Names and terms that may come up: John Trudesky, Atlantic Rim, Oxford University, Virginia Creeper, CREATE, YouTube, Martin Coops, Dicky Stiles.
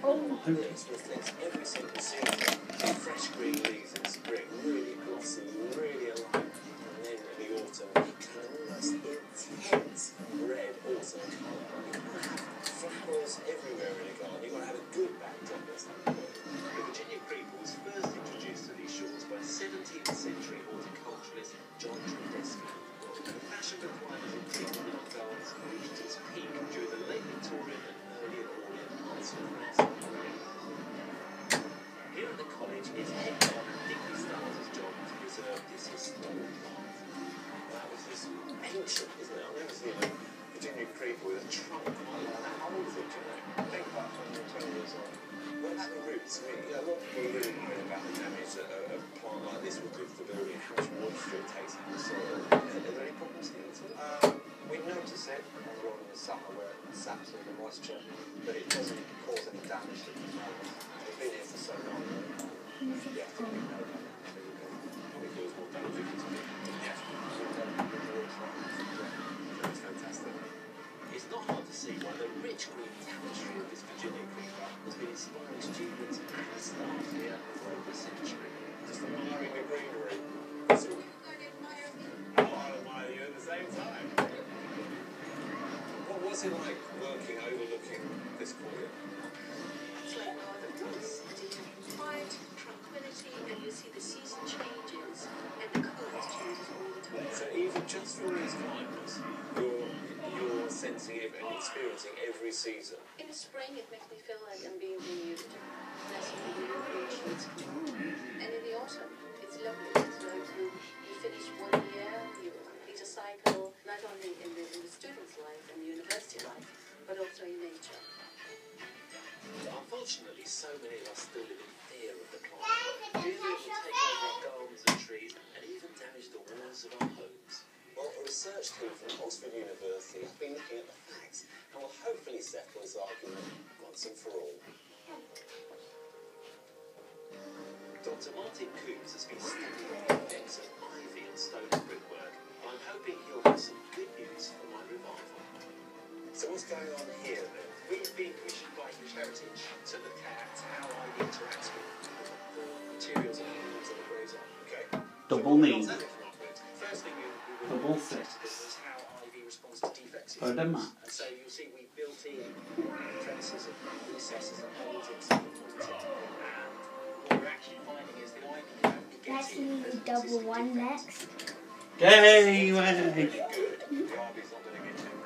Every single season, fresh green leaves in spring really blossom, really alive. And then in the autumn, almost intense red autumn colour. You can't have flowers everywhere in a garden. You want to have a good backdrop at some point. The Virginia Creeper was first introduced to these shores by 17th century horticulturalist John Trudesky. The fashion of climbers in Creeper gardens reached its peak during the late Victorian and early Edwardian parts of France. Here at the college is head gardener Dicky Stiles' job to preserve this historic plant. Wow, this is ancient, isn't it? I've never seen a Virginia Creeper with a trunk like that. How old is it, do you know? I think about 120 years old. What about the roots? I mean, you know, a lot of people really worried about the damage that a plant like this would do for the building, how much moisture it takes out of the soil. Are there any problems here at all? We notice it overall in the summer where it saps all the moisture, but it doesn't cause any damage to the flowers. It's been here for so long. Yeah, I think we know that. I think we can probably do more damage if it's been. Yeah, it's fantastic. It's not hard to see why the rich green tapestry of this Virginia Creeper has been inspiring students and staff here for over a century. Just admiring the greenery. I'll admire you at the same time. What's it like working, overlooking this corner? It's like Garden Dogs. It's quiet tranquility, and you see the season changes, and the colours changes all the time. So even just for these climbers, you're sensing it and experiencing every season. In the spring, it makes me feel like I'm being renewed. That's when the new shoots come on. And in the autumn, it's lovely. It's like you finish one year, you complete a cycle, not only in the students' life and the university life, but also in nature. Unfortunately, so many of us still live in fear of the climate. Fear will take over our gardens and trees and even damage the walls of our homes. Well, a research team from Oxford University have been looking at the facts and will hopefully settle this argument once and for all. Dr. Martin Coops has been studying the effects of ivy and stone brickwork. I'm hoping he'll have some good news for my revival. So what's going on here then? We've been commissioned by British Heritage to look at how ivy interacts with the materials and animals that it grows on. Okay. Firstly, we will test how ivy responds to defects. And so you'll see we built in crevices and recesses and holes in some content. And what we're actually finding is the ivy can get in. Let's do double one next. Yay! The ivy is not going to get